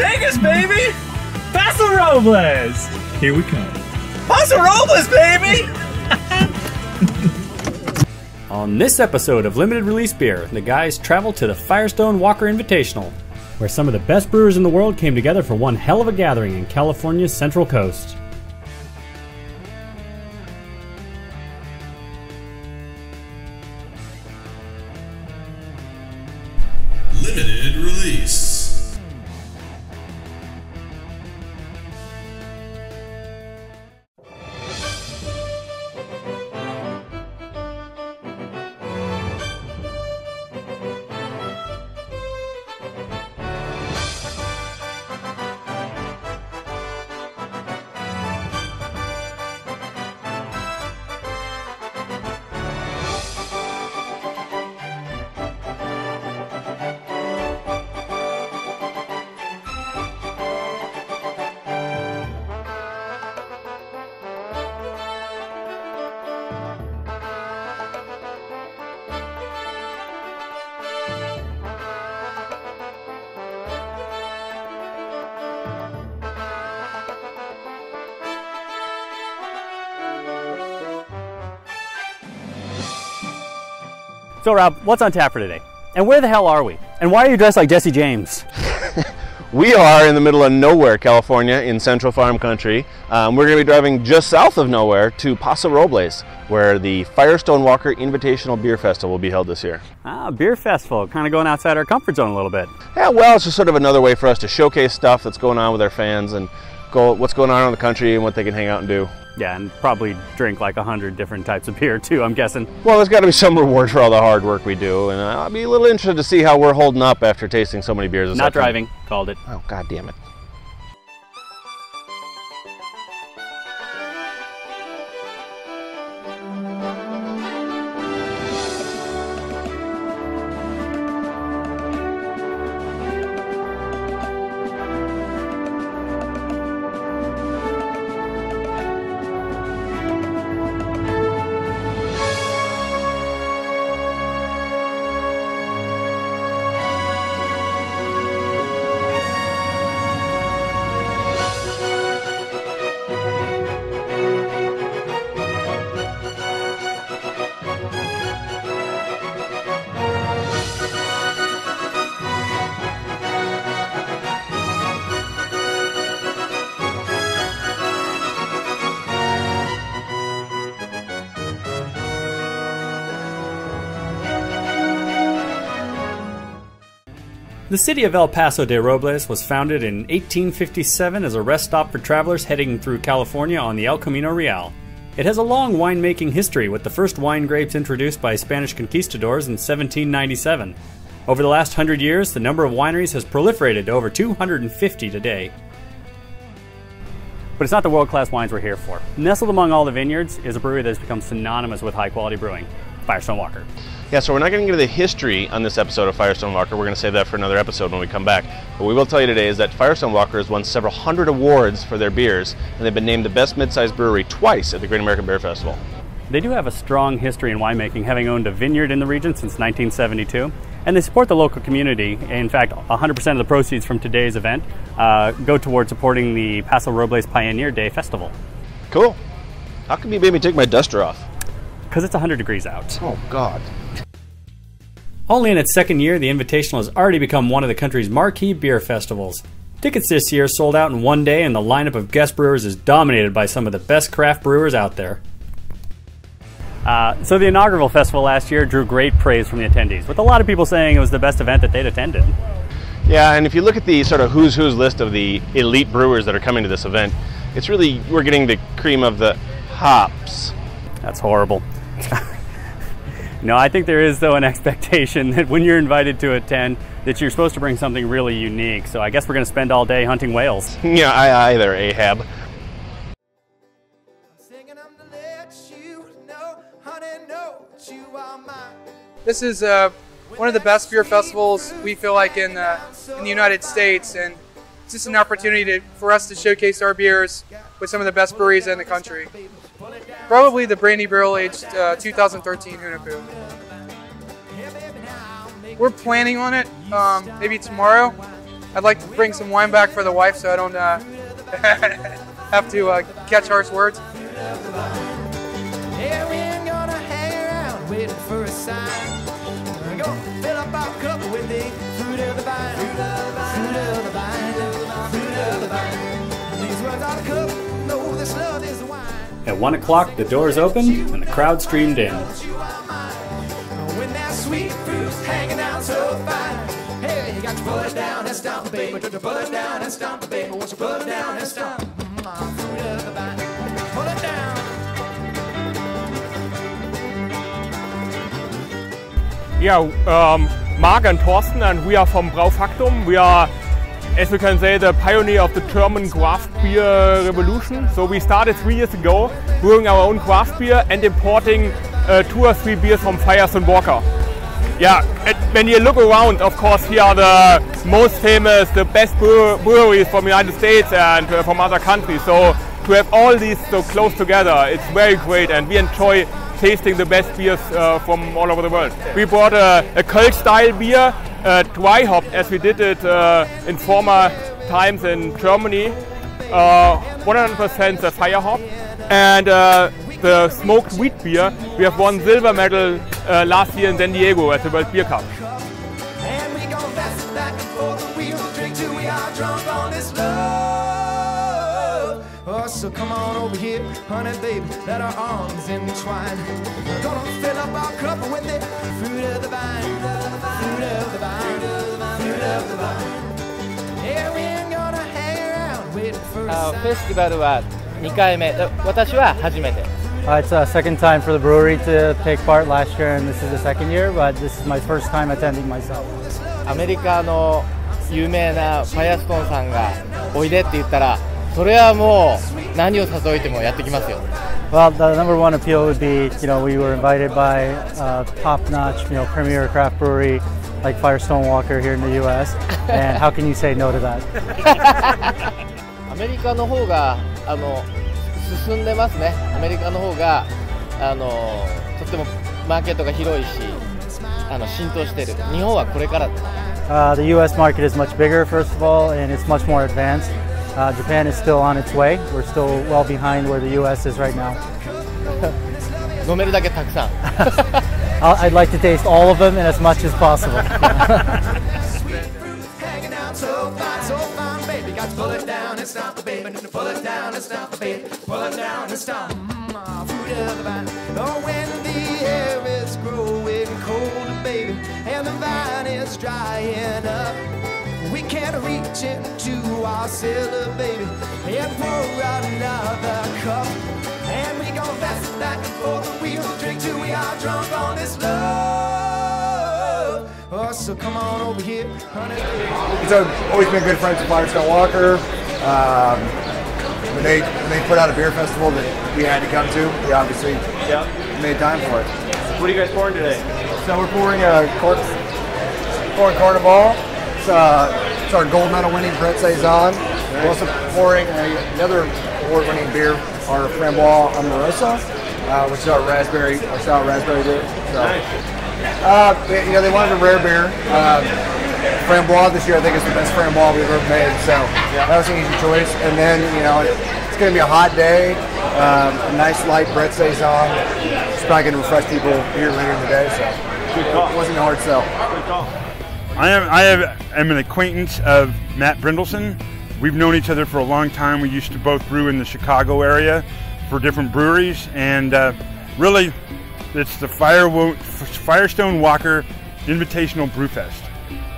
Vegas, baby! Paso Robles! Here we come. Paso Robles, baby! On this episode of Limited Release Beer, the guys travel to the Firestone Walker Invitational, where some of the best brewers in the world came together for one hell of a gathering in California's Central Coast. Limited Release. So Rob, what's on tap for today? And where the hell are we? And why are you dressed like Jesse James? We are in the middle of nowhere, California, in Central Farm Country. We're going to be driving just south of nowhere to Paso Robles, where the Firestone Walker Invitational Beer Festival will be held this year. Ah, beer festival, kind of going outside our comfort zone a little bit. Yeah, well, it's just sort of another way for us to showcase stuff that's going on with our fans and what's going on in the country and what they can hang out and do. Yeah, and probably drink like 100 different types of beer too, I'm guessing. Well, there's got to be some reward for all the hard work we do, and I'll be a little interested to see how we're holding up after tasting so many beers. Not driving, called it. Oh, God damn it. The city of El Paso de Robles was founded in 1857 as a rest stop for travelers heading through California on the El Camino Real. It has a long winemaking history, with the first wine grapes introduced by Spanish conquistadors in 1797. Over the last 100 years, the number of wineries has proliferated to over 250 today. But it's not the world-class wines we're here for. Nestled among all the vineyards is a brewery that has become synonymous with high-quality brewing, Firestone Walker. Yeah, so we're not going to give the history on this episode of Firestone Walker. We're going to save that for another episode when we come back. What we will tell you today is that Firestone Walker has won several hundred awards for their beers, and they've been named the best mid-sized brewery twice at the Great American Beer Festival. They do have a strong history in winemaking, having owned a vineyard in the region since 1972, and they support the local community. In fact, 100% of the proceeds from today's event go toward supporting the Paso Robles Pioneer Day Festival. Cool. How come you made me take my duster off? Because it's 100 degrees out. Oh, God. Only in its second year, the Invitational has already become one of the country's marquee beer festivals. Tickets this year sold out in one day, and the lineup of guest brewers is dominated by some of the best craft brewers out there. So the inaugural festival last year drew great praise from the attendees, with a lot of people saying it was the best event that they'd attended. Yeah, and if you look at the sort of who's who's list of the elite brewers that are coming to this event, it's really, we're getting the cream of the hops. That's horrible. No, I think there is, though, an expectation that when you're invited to attend, that you're supposed to bring something really unique. So I guess we're going to spend all day hunting whales. Yeah, aye, aye there, Ahab. This is one of the best beer festivals we feel like in the United States, and it's just an opportunity for us to showcase our beers with some of the best breweries in the country. Probably the Brandy Barrel Aged 2013 Hunapu. We're planning on it, maybe tomorrow, I'd like to bring some wine back for the wife so I don't have to catch harsh words. At 1 o'clock, the doors opened and the crowd streamed in. Yeah, Mark and Thorsten, and we are from Braufactum. We are, as we can say, the pioneer of the German craft beer revolution. So we started 3 years ago brewing our own craft beer and importing 2 or 3 beers from Firestone Walker. Yeah, when you look around, of course, here are the most famous, the best breweries from the United States and from other countries. So to have all these so close together, it's very great, and we enjoy tasting the best beers from all over the world. We brought a Kölsch style beer, dry hop, as we did it in former times in Germany. 100% the fire hop, and the smoked wheat beer. We have won silver medal last year in San Diego at the World Beer Cup. So come on over here, honey, baby, let our arms entwine. We're gonna fill up our cup with the fruit of the vine, fruit of the vine, fruit of the vine. Yeah, we ain't gonna hang around waiting for a sign. Festival was 2回目. It's the second time for the brewery to take part. Last year, and this is the second year, but this is my first time attending myself. アメリカの有名なファイアストンさんがおいでって言ったら。 Well, the number one appeal would be, you know, we were invited by top-notch, you know, premier craft brewery like Firestone Walker here in the U.S. and how can you say no to that? America の方が進んでますね。アメリカの方がとってもマーケットが広いし、浸透してる。日本はこれから。The U.S. market is much bigger, first of all, and it's much more advanced. Japan is still on its way. We're still well behind where the U.S. is right now. I'd like to taste all of them and as much as possible. We can't reach into our cellar, baby, and pour out another cup. And we gon' pass it back and forth, we'll drink till we are drunk on this love. Oh, so come on over here, honey. So I've always been good friends with Firestone Walker. When they put out a beer festival that we had to come to, we obviously made time for it. What are you guys pouring today? So we're pouring a Carnival. It's our gold medal winning Brett Saison. We're also pouring another award winning beer, our Frambois amorosa, which is our style raspberry beer. So, you know, they wanted a rare beer. Frambois this year, I think, is the best Frambois we've ever made. So that was an easy choice. And then, you know, it's going to be a hot day. A nice light Brett Saison. It's probably going to refresh people here later in the day. So it wasn't a hard sell. Good call. I am an acquaintance of Matt Brynildson. We've known each other for a long time. We used to both brew in the Chicago area for different breweries, and really, it's the Firestone Walker Invitational Brewfest,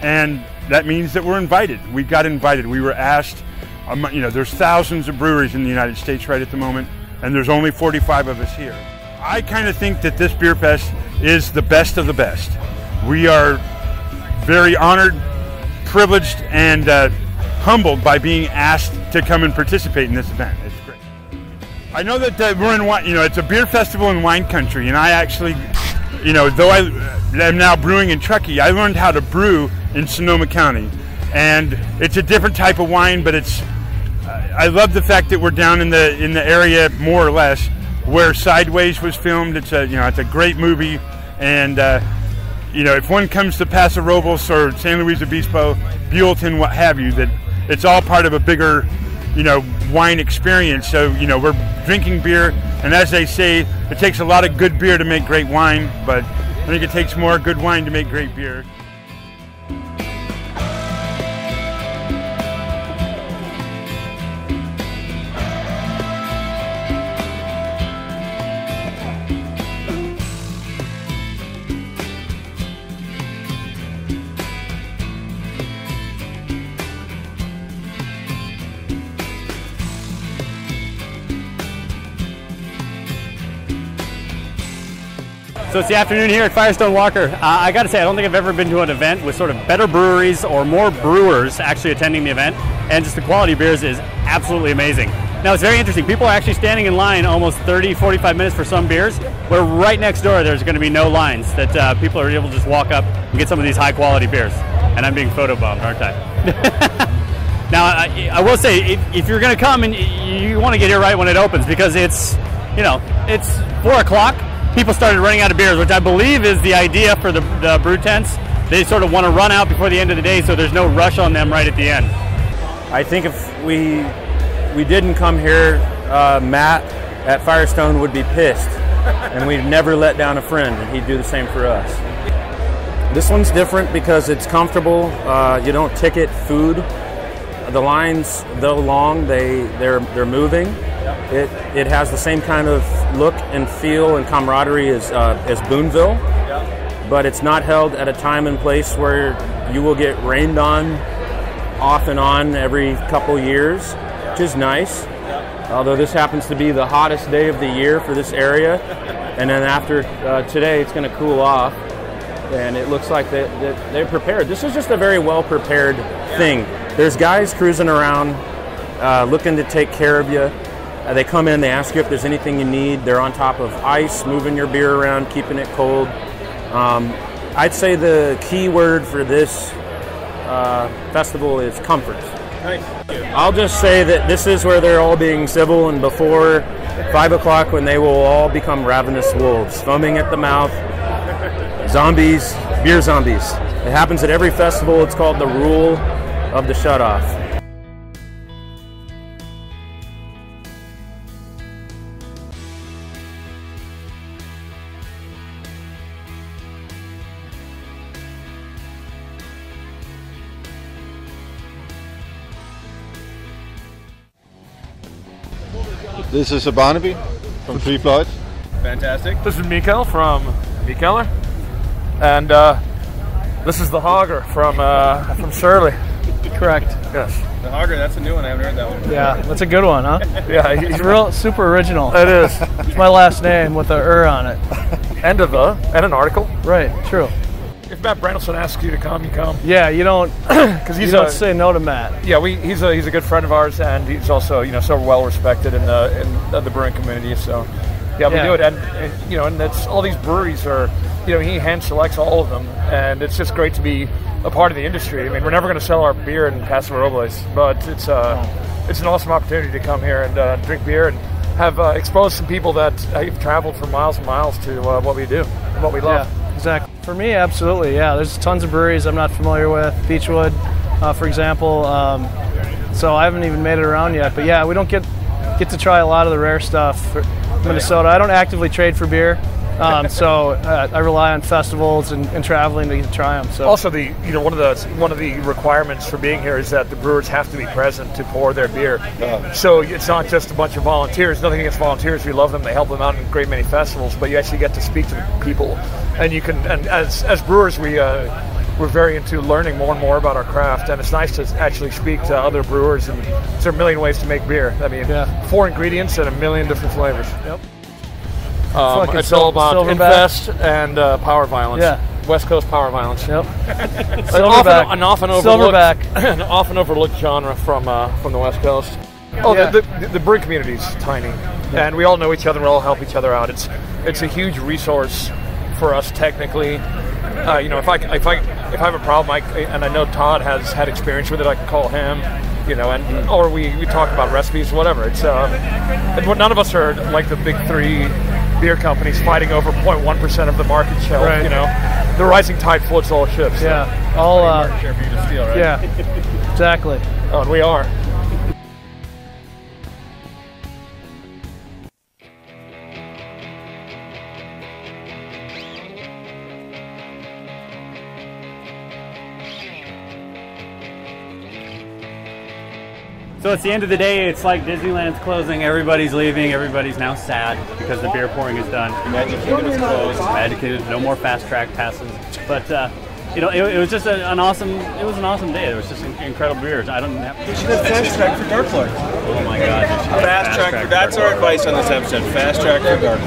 and that means that we're invited. We got invited. We were asked. You know, there's thousands of breweries in the United States right at the moment, and there's only 45 of us here. I kind of think that this beer fest is the best of the best. We are very honored, privileged, and humbled by being asked to come and participate in this event. It's great. I know that we're in wine, you know, it's a beer festival in wine country, and I actually, you know, though I am now brewing in Truckee, I learned how to brew in Sonoma County. And it's a different type of wine, but it's, I love the fact that we're down in the area, more or less, where Sideways was filmed. It's a, you know, it's a great movie, and you know, if one comes to Paso Robles or San Luis Obispo, Buellton, what have you, that it's all part of a bigger, you know, wine experience. So, you know, we're drinking beer, and as they say, it takes a lot of good beer to make great wine, but I think it takes more good wine to make great beer. So it's the afternoon here at Firestone Walker. I gotta say, I don't think I've ever been to an event with sort of better breweries or more brewers actually attending the event, and just the quality of beers is absolutely amazing. Now it's very interesting, people are actually standing in line almost 30, 45 minutes for some beers, where right next door there's gonna be no lines, that people are able to just walk up and get some of these high quality beers. And I'm being photobombed, aren't I? Now I will say, if you're gonna come, and you wanna get here right when it opens, because it's, you know, it's 4 o'clock, people started running out of beers, which I believe is the idea for the brew tents. They sort of want to run out before the end of the day, so there's no rush on them right at the end. I think if we didn't come here, Matt at Firestone would be pissed, and we'd never let down a friend, and he'd do the same for us. This one's different because it's comfortable. You don't ticket food. The lines, though long, they're moving. It has the same kind of look and feel and camaraderie as Boonville, but it's not held at a time and place where you will get rained on off and on every couple years, which is nice. Although this happens to be the hottest day of the year for this area, and then after today it's going to cool off, and it looks like they're prepared. This is just a very well prepared thing. There's guys cruising around looking to take care of you. They come in, they ask you if there's anything you need. They're on top of ice, moving your beer around, keeping it cold. I'd say the key word for this festival is comfort. Nice. I'll just say that this is where they're all being civil, and before 5 o'clock when they will all become ravenous wolves, foaming at the mouth, zombies, beer zombies. It happens at every festival. It's called the rule of the shutoff. This is Barnaby from Three Floyds. Fantastic. This is Mikkeler from Mikkeler. And this is the Hogger from Surly. Correct. Yes. The Hogger, that's a new one. I haven't heard that one. Yeah, that's a good one, huh? Yeah. He's real super original. It is. It's my last name with a on it. And a the, and an article. Right, true. If Matt Brynildson asks you to come, you come. Yeah, you don't, because you don't say no to Matt. Yeah, he's a good friend of ours, and he's also, you know, so well respected in the brewing community. So yeah, we do it, and you know, and that's all these breweries are. You know, he hand selects all of them, and it's just great to be a part of the industry. I mean, we're never going to sell our beer in Paso Robles, but it's an awesome opportunity to come here and drink beer and have exposed some people that have traveled for miles and miles to what we do, and what we love. Yeah, exactly. For me, absolutely, yeah. There's tons of breweries I'm not familiar with, Beachwood, for example. So I haven't even made it around yet. But yeah, we don't get to try a lot of the rare stuff for Minnesota. I don't actively trade for beer, so I rely on festivals and traveling to try them. So also, one of the requirements for being here is that the brewers have to be present to pour their beer. So it's not just a bunch of volunteers. Nothing against volunteers. We love them. They help them out in a great many festivals. But you actually get to speak to the people. And you can, and as brewers, we're very into learning more and more about our craft, and it's nice to actually speak to other brewers. And there are a million ways to make beer. I mean, four ingredients and a million different flavors. Yep. It's all about invest and power violence. Yeah. West Coast power violence. Yep. an often overlooked genre from the West Coast. Oh, yeah. the brewing community is tiny, and we all know each other. We all help each other out. It's a huge resource for us technically. You know, if I have a problem, and I know Todd has had experience with it, I can call him, you know, and or we talk about recipes, whatever. None of us are like the big three beer companies fighting over 0.1% of the market shelf. Right. You know, the rising tide floats all ships. Yeah, so all market share for you to steal, right? Yeah, exactly. Oh, and we are. So it's the end of the day, it's like Disneyland's closing, everybody's leaving, everybody's now sad because the beer pouring is done. Magic Kingdom is closed. Magic Kingdom, no more fast track passes. But you know, it was just an awesome day. There was just incredible beers. I don't have to fast track for Dark Lord. Oh my god. Fast track for that's our advice on this episode. Fast track for Dark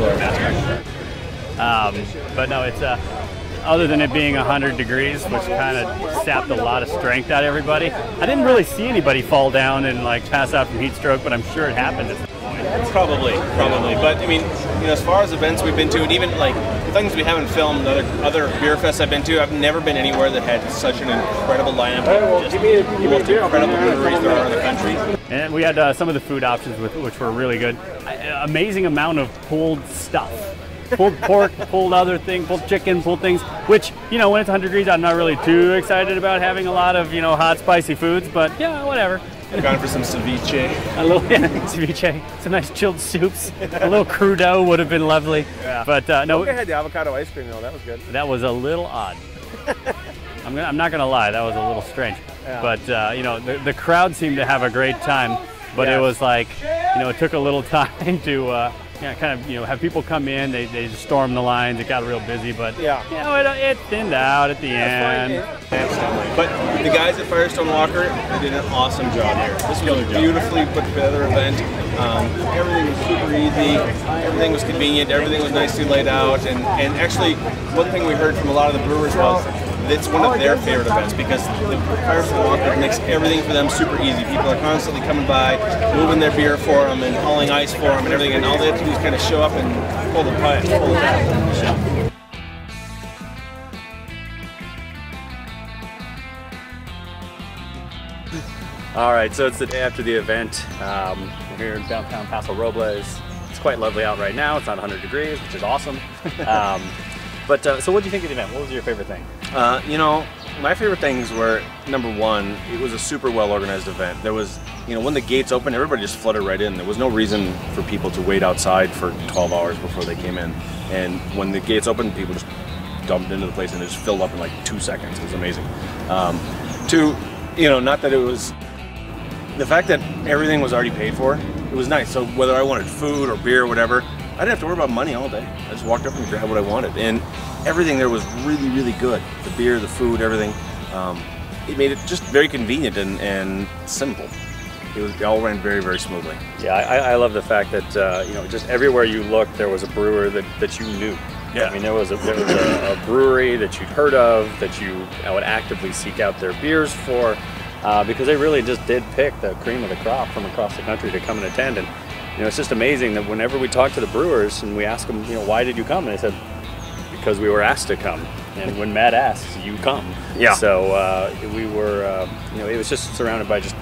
Lord. But no, it's other than it being 100 degrees, which kind of sapped a lot of strength out of everybody. I didn't really see anybody fall down and like pass out from heat stroke, but I'm sure it happened at some point. Probably. But I mean, you know, as far as events we've been to, and even like things we haven't filmed, other beer fests I've been to, I've never been anywhere that had such an incredible lineup of just incredible breweries there are in the country. And we had some of the food options, which were really good. Amazing amount of pulled stuff. Pulled pork, pulled other thing, pulled chicken, pulled things, which, you know, when it's 100 degrees, I'm not really too excited about having a lot of, you know, hot, spicy foods, but yeah, whatever. I've gone for some ceviche. Ceviche, some nice chilled soups. A little crudo would have been lovely. Yeah. But no. I had the avocado ice cream, though. That was good. That was a little odd. I'm not going to lie. That was a little strange. Yeah. But, you know, the crowd seemed to have a great time, but yeah. It was like, you know, it took a little time to... yeah, kind of, you know, have people come in, they just stormed the lines, it got real busy, but, yeah. You know, it thinned out at the end. Fine. But the guys at Firestone Walker, they did an awesome job here. This was a beautifully put together event. Everything was super easy, everything was convenient, everything was nicely laid out, and actually, one thing we heard from a lot of the brewers was, it's one of their favorite events because the Firestone Walker makes everything for them super easy. People are constantly coming by, moving their beer for them and hauling ice for them and everything, and all they have to do is kind of show up and pull the pie. All right, so it's the day after the event. We're here in downtown Paso Robles. It's quite lovely out right now. It's not 100 degrees, which is awesome. But so what do you think of the event? What was your favorite thing? You know, my favorite things were, number one, it was a super well-organized event. There was, you know, when the gates opened, everybody just flooded right in. There was no reason for people to wait outside for 12 hours before they came in. And when the gates opened, people just dumped into the place and it just filled up in like 2 seconds. It was amazing. Two, you know, not that it was, the fact that everything was already paid for, it was nice. So whether I wanted food or beer or whatever, I didn't have to worry about money all day. I just walked up and grabbed what I wanted. And everything there was really, really good. The beer, the food, everything. It made it just very convenient and simple. It all ran very, very smoothly. Yeah, I love the fact that, you know, just everywhere you looked, there was a brewer that you knew. Yeah. I mean, there was a brewery that you'd heard of, that you would actively seek out their beers for, because they really just did pick the cream of the crop from across the country to come and attend. And, you know, it's just amazing that whenever we talk to the brewers and we ask them, you know, why did you come? And they said, because we were asked to come. And when Matt asks, you come. Yeah. So we were, you know, it was just surrounded by just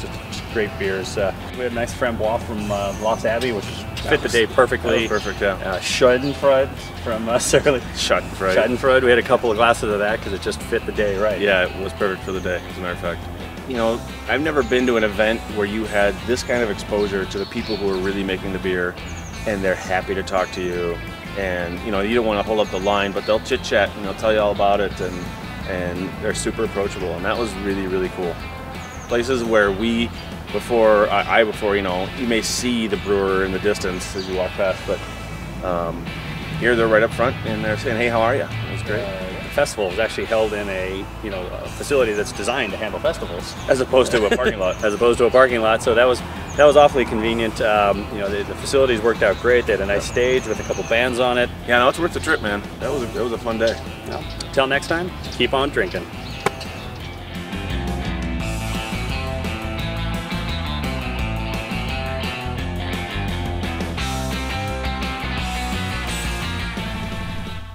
great beers. We had a nice Framboise from Lost Abbey, which fit the day perfectly. Perfect, yeah. Schadenfreude from Surly. Schadenfreude. We had a couple of glasses of that because it just fit the day right. Yeah, it was perfect for the day, as a matter of fact. You know, I've never been to an event where you had this kind of exposure to the people who are really making the beer, and they're happy to talk to you, and you know, you don't want to hold up the line, but they'll chit chat and they'll tell you all about it, and they're super approachable, and that was really, really cool. Places where before, you know, you may see the brewer in the distance as you walk past, but here they're right up front and they're saying, hey, how are you? It was great. Festival is actually held in a, you know, a facility that's designed to handle festivals, as opposed to a parking lot. So that was awfully convenient. You know, the facilities worked out great. They had a nice stage with a couple bands on it. Yeah, no, it's worth the trip, man. That was a fun day. Yeah. Till next time, keep on drinking.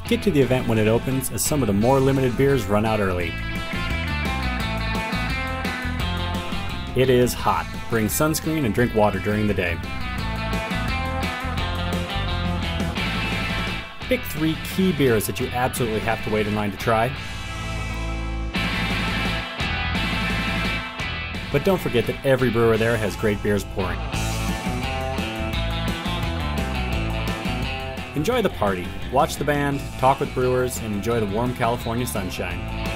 Get to the event when it opens, as some of the more limited beers run out early. It is hot. Bring sunscreen and drink water during the day. pick three key beers that you absolutely have to wait in line to try. But don't forget that every brewer there has great beers pouring. Enjoy the party, watch the band, talk with brewers, and enjoy the warm California sunshine.